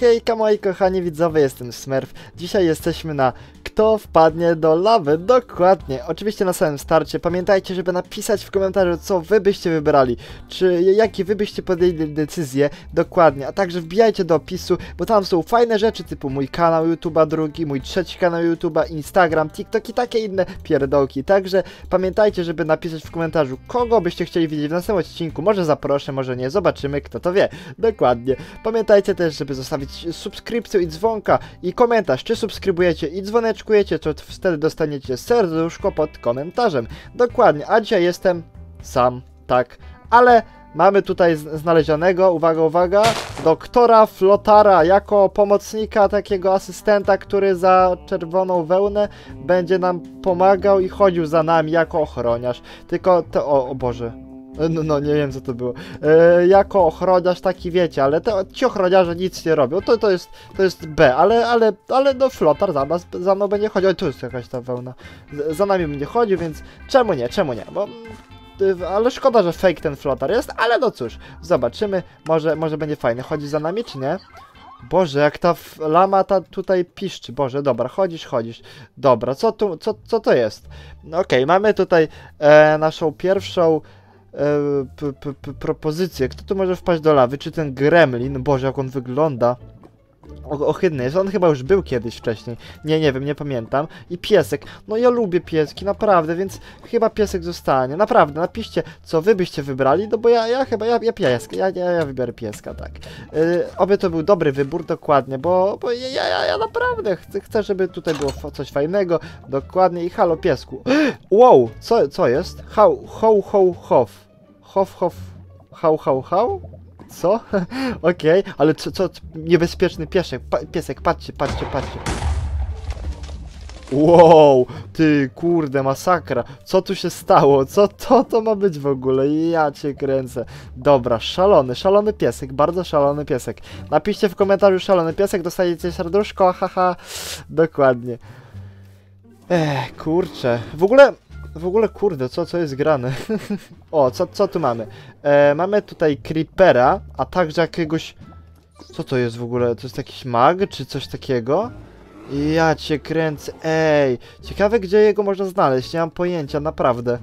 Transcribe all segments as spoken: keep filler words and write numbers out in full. Hejka moi kochani widzowie, jestem Smerf. Dzisiaj jesteśmy na Kto wpadnie do lawy? Dokładnie. Oczywiście na samym starcie pamiętajcie, żeby napisać w komentarzu, co wy byście wybrali, czy jakie wy byście podjęli decyzje dokładnie, a także wbijajcie do opisu, bo tam są fajne rzeczy typu mój kanał YouTube'a drugi, mój trzeci kanał YouTube'a, Instagram, TikTok i takie inne pierdołki. Także pamiętajcie, żeby napisać w komentarzu, kogo byście chcieli widzieć w następnym odcinku. Może zaproszę, może nie, zobaczymy, kto to wie. Dokładnie. Pamiętajcie też, żeby zostawić subskrypcję i dzwonka i komentarz, czy subskrybujecie i dzwoneczek, to wtedy dostaniecie serduszko pod komentarzem. Dokładnie, a dzisiaj jestem sam, tak, ale mamy tutaj znalezionego, uwaga, uwaga, doktora Flotara jako pomocnika, takiego asystenta, który za czerwoną wełnę będzie nam pomagał i chodził za nami jako ochroniarz. Tylko to, o, o Boże. No, no, nie wiem co to było. E, jako ochroniarz taki wiecie, ale te, ci ochroniarze nic nie robią. To, to, jest, to jest B, ale, ale, ale no Flotar za, nas, za mną będzie chodził. Tu jest jakaś ta wełna. Z, za nami będzie chodził, więc czemu nie, czemu nie? Bo, ale szkoda, że fake ten Flotar jest, ale no cóż, zobaczymy. Może, może będzie fajny. Chodzi za nami czy nie? Boże, jak ta lama ta tutaj piszczy. Boże, dobra, chodzisz, chodzisz. Dobra, co, tu, co, co to jest? Okej, okay, mamy tutaj e, naszą pierwszą P -p -p propozycję. Kto tu może wpaść do lawy? Czy ten gremlin? Boże, jak on wygląda. O ohydny jest. On chyba już był kiedyś wcześniej. Nie, nie wiem, nie pamiętam. I piesek. No ja lubię pieski, naprawdę, więc chyba piesek zostanie. Naprawdę, napiszcie, co wy byście wybrali, no bo ja, ja chyba, ja, ja pieska, ja, ja, ja wybiorę pieska, tak. Yy, oby to był dobry wybór, dokładnie, bo, bo ja, ja, ja naprawdę chcę, chcę, żeby tutaj było coś fajnego, dokładnie. I halo, piesku. Wow, co, co jest? How, how, how, how. Hof, hof, how, how, how? Co? Okej, okay. Ale co, co? Niebezpieczny piesek, pa, piesek, patrzcie, patrzcie, patrzcie. Wow, ty kurde, masakra. Co tu się stało? Co to to ma być w ogóle? Ja cię kręcę. Dobra, szalony, szalony piesek, bardzo szalony piesek. Napiszcie w komentarzu szalony piesek, dostaniecie serduszko, haha. Dokładnie. Ech, kurczę. W ogóle... W ogóle kurde, co, co jest grane? O, co, co tu mamy? E, mamy tutaj Creepera, a także jakiegoś... Co to jest w ogóle? To jest jakiś mag, czy coś takiego? Ja cię kręcę, ej! Ciekawe, gdzie jego można znaleźć, nie mam pojęcia, naprawdę.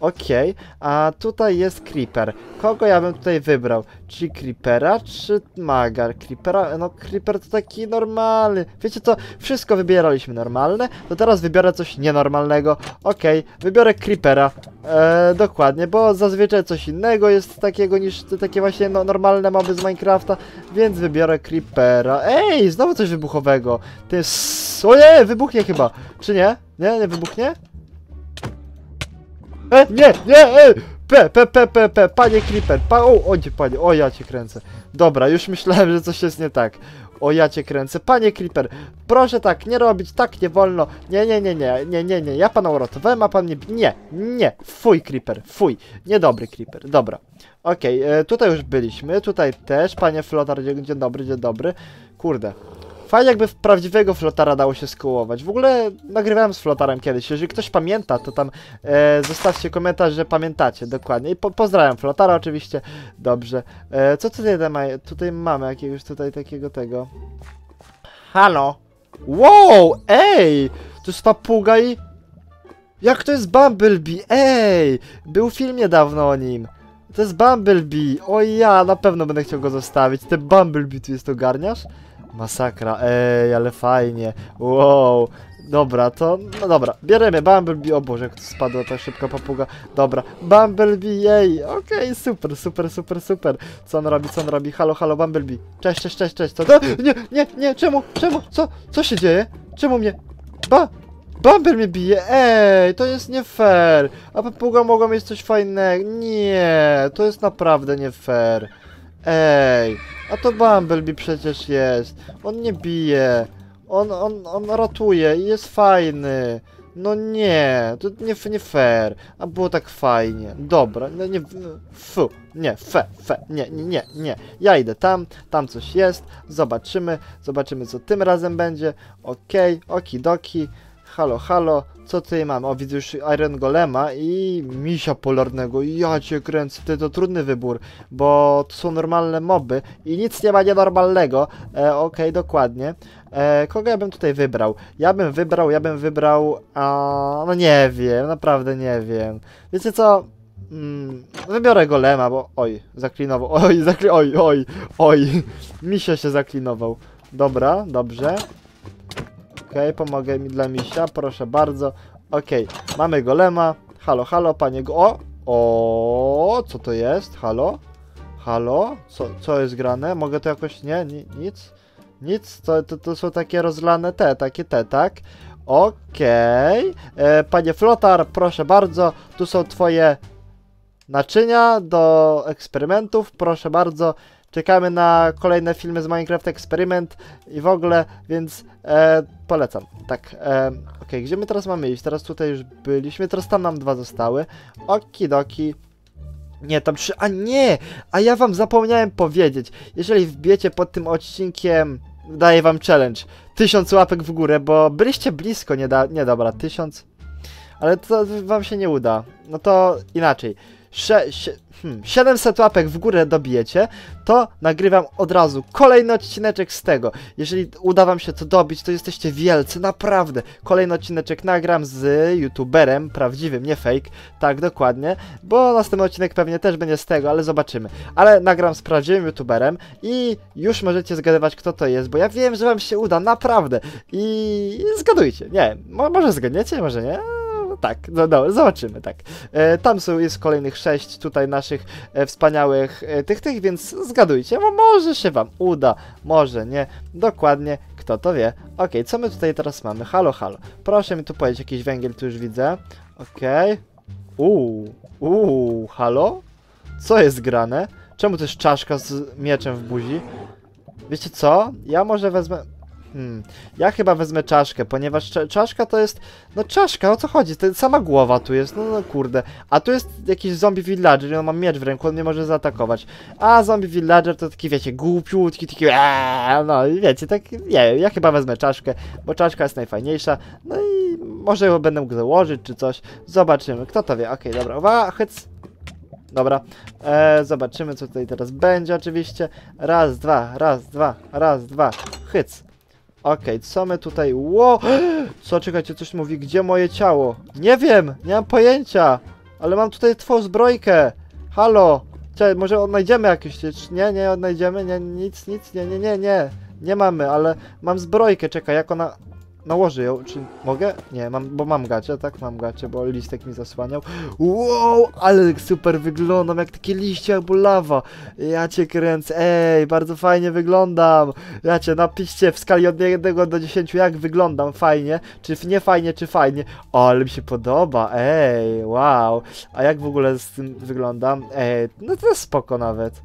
Okej, okay. A tutaj jest Creeper. Kogo ja bym tutaj wybrał? Czy Creepera, czy maga? Creepera, no Creeper to taki normalny. Wiecie co? Wszystko wybieraliśmy normalne, to teraz wybiorę coś nienormalnego. Okej, okay. Wybiorę Creepera. Eee, dokładnie, bo zazwyczaj coś innego jest takiego niż te takie właśnie no, normalne moby z Minecrafta, więc wybiorę Creepera. Ej, znowu coś wybuchowego. To jest... Ojej, wybuchnie chyba. Czy nie? Nie, nie wybuchnie? E, nie, nie, e, p, p, p, p, p, panie Creeper, pa, o, o, panie, o, ja cię kręcę. Dobra, już myślałem, że coś jest nie tak. O, ja cię kręcę, panie Creeper, proszę tak nie robić, tak nie wolno, nie, nie, nie, nie, nie, nie, nie, ja pana uratowałem, a pan nie, nie, nie, fuj Creeper, fuj, niedobry Creeper, dobra. Okej, okay, tutaj już byliśmy, tutaj też, panie Flotar, dzień dobry, dzień dobry, kurde. Fajnie jakby w prawdziwego Flotara dało się skołować. W ogóle nagrywałem z Flotarem kiedyś. Jeżeli ktoś pamięta, to tam e, zostawcie komentarz, że pamiętacie. Dokładnie. I po, pozdrawiam Flotara oczywiście. Dobrze. E, co tutaj, tutaj mamy? Jakiegoś tutaj takiego tego. Halo. Wow, ej. To jest papuga i... Jak to jest Bumblebee? Ej. Był film niedawno o nim. To jest Bumblebee. O ja, na pewno będę chciał go zostawić. Ten Bumblebee tu jest ogarniasz? Masakra, ej, ale fajnie. Wow, dobra, to... No dobra, bierzemy Bumblebee. O Boże, jak spadła ta szybka papuga. Dobra, Bumblebee, jej. Okej, okay, super, super, super, super. Co on robi, co on robi? Halo, halo, Bumblebee. Cześć, cześć, cześć, cześć. Co? Nie, nie, nie, czemu, czemu, co? Co się dzieje? Czemu mnie... Ba... Bumblebee mnie bije, ej, to jest nie fair. A papuga mogła mieć coś fajnego. Nie, to jest naprawdę nie fair. Ej, a to Bumblebee przecież jest. On nie bije. On, on, on ratuje i jest fajny. No nie, to nie, nie fair. A było tak fajnie. Dobra, no nie, fu, nie, fe, fe, nie, nie, nie, nie. Ja idę tam, tam coś jest. Zobaczymy, zobaczymy co tym razem będzie. Okej, okidoki. Halo, halo, co tutaj mam? O, widzę już Iron Golema i misia polarnego. Ja cię kręcę, to trudny wybór, bo to są normalne moby i nic nie ma nienormalnego. E, Okej, okay, dokładnie. E, kogo ja bym tutaj wybrał? Ja bym wybrał, ja bym wybrał... A, no nie wiem, naprawdę nie wiem. Wiecie co? Mm, wybiorę Golema, bo... Oj, zaklinował. Oj, zakli... Oj, oj, oj. Misio się zaklinował. Dobra, dobrze. Okej, okay, pomogę mi dla misia, proszę bardzo. Okej, okay, mamy Golema. Halo, halo, panie go... O! O, co to jest? Halo? Halo? Co, co jest grane? Mogę to jakoś... Nie, ni, nic? Nic? To, to, to są takie rozlane te, takie te, tak? Okej. Okay. Panie Flotar, proszę bardzo. Tu są twoje naczynia do eksperymentów. Proszę bardzo. Czekamy na kolejne filmy z Minecraft Experiment i w ogóle, więc e, polecam. Tak, e, ok, gdzie my teraz mamy iść? Teraz tutaj już byliśmy, teraz tam nam dwa zostały. Okidoki. Nie, tam trzy, a nie! A ja wam zapomniałem powiedzieć, jeżeli wbijecie pod tym odcinkiem, daję wam challenge, tysiąc łapek w górę, bo byliście blisko, nie, da, nie dobra, tysiąc, ale to wam się nie uda, no to inaczej. siedemset łapek w górę dobijecie, to nagrywam od razu kolejny odcineczek z tego. Jeżeli uda wam się to dobić, to jesteście wielcy, naprawdę. Kolejny odcineczek nagram z youtuberem prawdziwym, nie fake, tak dokładnie, bo następny odcinek pewnie też będzie z tego, ale zobaczymy. Ale nagram z prawdziwym youtuberem i już możecie zgadywać, kto to jest, bo ja wiem, że wam się uda, naprawdę. I zgadujcie, nie, może zgadniecie, może nie. Tak, no, no, zobaczymy, tak. E, tam są, jest kolejnych sześć tutaj naszych e, wspaniałych e, tych, tych, więc zgadujcie, bo może się wam uda, może nie, dokładnie, kto to wie. Ok, co my tutaj teraz mamy? Halo, halo, proszę mi tu powiedzieć, jakiś węgiel tu już widzę. Okej, okay. Uuu, uuu, halo? Co jest grane? Czemu to jest czaszka z mieczem w buzi? Wiecie co? Ja może wezmę... Hmm, ja chyba wezmę czaszkę, ponieważ cza czaszka to jest... No czaszka, o co chodzi? To sama głowa tu jest, no, no kurde. A tu jest jakiś zombie villager, on ma miecz w ręku, on mnie może zaatakować. A zombie villager to taki, wiecie, głupiutki, taki... Eee, no i wiecie, tak... Nie, ja chyba wezmę czaszkę, bo czaszka jest najfajniejsza. No i może ją będę mógł założyć, czy coś. Zobaczymy, kto to wie. Okej, okay, dobra, uwaga, hyc. Dobra, eee, zobaczymy, co tutaj teraz będzie oczywiście. Raz, dwa, raz, dwa, raz, dwa, hyc. Okej, okay, co my tutaj... Ło! Co, czekajcie, coś mówi, gdzie moje ciało? Nie wiem, nie mam pojęcia, ale mam tutaj twą zbrojkę. Halo, czekaj, może odnajdziemy jakieś... Nie, nie odnajdziemy, nie, nic, nic, nie, nie, nie, nie. Nie mamy, ale mam zbrojkę, czekaj, jak ona... Nałożę ją, czy mogę? Nie, mam, bo mam gacie, tak? Mam gacie, bo listek mi zasłaniał. Wow, ale super wyglądam, jak takie liście, albo lawa. Ja cię kręcę, ej, bardzo fajnie wyglądam. Ja cię, napiszcie w skali od jednego do dziesięciu, jak wyglądam fajnie, czy nie fajnie, czy fajnie. O, ale mi się podoba, ej, wow. A jak w ogóle z tym wyglądam? Ej, no to jest spoko nawet.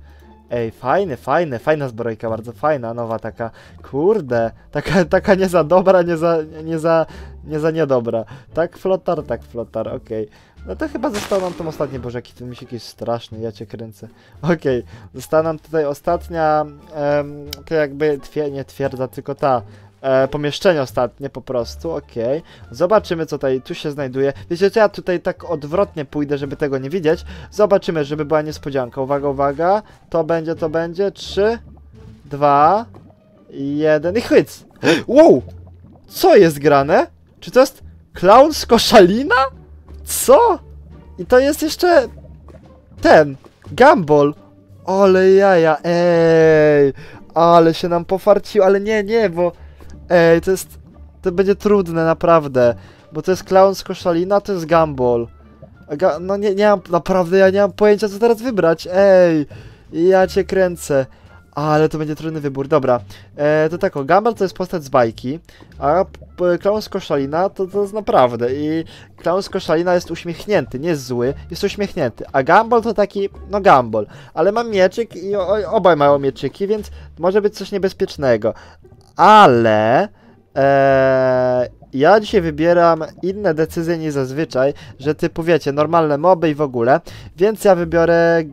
Ej, fajny, fajny, fajna zbrojka, bardzo fajna, nowa taka, kurde, taka, taka nie za dobra, nie za, nie za, nie za niedobra, tak Flotar, tak Flotar, okej, okay. No to chyba został nam tam ostatnie, boże, jaki ten misiek jest straszny, ja cię kręcę, okej, okay. Została nam tutaj ostatnia, em, to jakby, twier nie twierdza, tylko ta, E, pomieszczenie ostatnie po prostu, okej. Zobaczymy, co tutaj, tu się znajduje. Wiecie, ja tutaj tak odwrotnie pójdę, żeby tego nie widzieć. Zobaczymy, żeby była niespodzianka. Uwaga, uwaga. To będzie, to będzie. Trzy, dwa, jeden i hyc! Wow! Co jest grane? Czy to jest Clown z Koszalina? Co? I to jest jeszcze... ten, Gumball. Ole jaja, ej! Ale się nam pofarciło, ale nie, nie, bo... Ej, to jest... To będzie trudne, naprawdę. Bo to jest Clown z Koszalina, to jest Gumball. Ga no nie, nie mam... Naprawdę, ja nie mam pojęcia, co teraz wybrać. Ej, ja cię kręcę. Ale to będzie trudny wybór. Dobra, e, to tak o, Gumball to jest postać z bajki, a Clown z Koszalina to, to jest naprawdę. I Clown z Koszalina jest uśmiechnięty, nie jest zły, jest uśmiechnięty. A Gumball to taki, no Gumball. Ale ma mieczyk i o, obaj mają mieczyki, więc może być coś niebezpiecznego. Ale e, ja dzisiaj wybieram inne decyzje niż zazwyczaj, że typu wiecie, normalne moby i w ogóle, więc ja wybiorę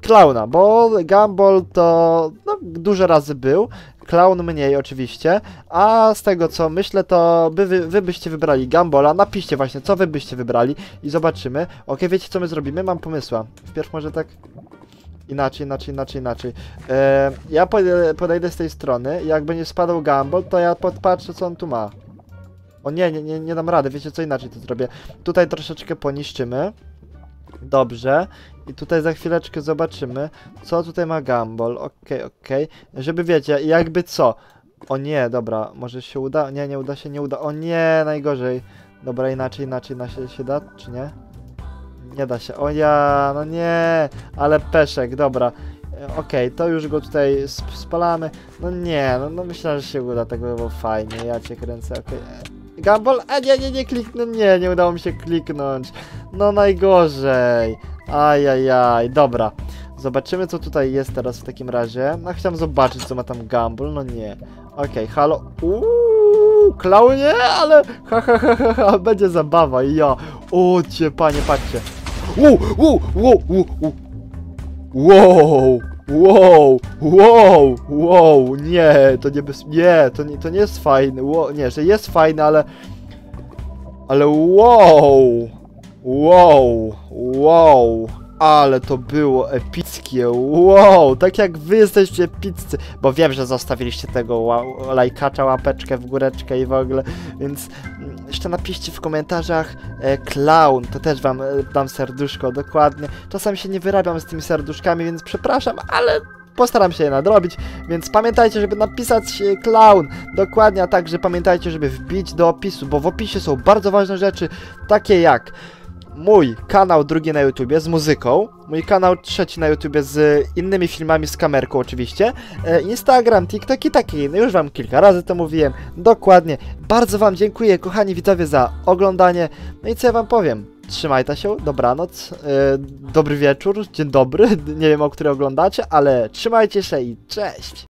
Klauna, bo Gumball to no, dużo razy był, Clown mniej oczywiście, a z tego co myślę, to by wy, wy byście wybrali Gumballa. Napiszcie właśnie, co wy byście wybrali i zobaczymy. Ok, wiecie co my zrobimy? Mam pomysła. Wpierw może tak... Inaczej, inaczej, inaczej, inaczej. Eee, ja podejdę z tej strony. Jak będzie spadał Gumball, to ja podpatrzę, co on tu ma. O nie, nie, nie, nie dam rady. Wiecie co, inaczej to zrobię. Tutaj troszeczkę poniszczymy. Dobrze. I tutaj za chwileczkę zobaczymy, co tutaj ma Gumball. Okej, okej. Żeby wiecie, jakby co. O nie, dobra. Może się uda? Nie, nie uda się, nie uda. O nie, najgorzej. Dobra, inaczej, inaczej, inaczej się da, czy nie? Nie da się, o ja, no nie, ale peszek, dobra, okej, okay, to już go tutaj sp spalamy, no nie, no, no myślę, że się uda, tak by było fajnie, ja cię kręcę, okej, okay. Gumball, a nie, nie, nie kliknę, nie, nie udało mi się kliknąć, no najgorzej, ajajaj, dobra, zobaczymy co tutaj jest teraz w takim razie, no chciałem zobaczyć co ma tam Gumball, no nie, okej, okay, halo, uuu, klaunie, ale ha, ha, ha, ha, ha, będzie zabawa, ja, o cię panie, patrzcie. Wow, wow, wow, wow, wow, wow, wow, wow, nie, to nie, bez... nie, to nie, to nie jest fajne, wow, nie, że jest fajne, ale, ale wow, wow, wow, ale to było epickie, wow, tak jak wy jesteście epiccy, bo wiem, że zostawiliście tego wow, lajkacza, łapeczkę w góreczkę i w ogóle, więc... Jeszcze napiszcie w komentarzach e, clown, to też wam e, dam serduszko, dokładnie. Czasami się nie wyrabiam z tymi serduszkami, więc przepraszam, ale postaram się je nadrobić. Więc pamiętajcie, żeby napisać e, clown, dokładnie, a także pamiętajcie, żeby wbić do opisu, bo w opisie są bardzo ważne rzeczy, takie jak mój kanał drugi na YouTubie z muzyką, mój kanał trzeci na YouTubie z innymi filmami z kamerką oczywiście, e, Instagram, TikTok i takie inne, już wam kilka razy to mówiłem, dokładnie. Bardzo wam dziękuję kochani widzowie za oglądanie, no i co ja wam powiem, trzymajcie się, dobranoc, e, dobry wieczór, dzień dobry, nie wiem o której oglądacie, ale trzymajcie się i cześć!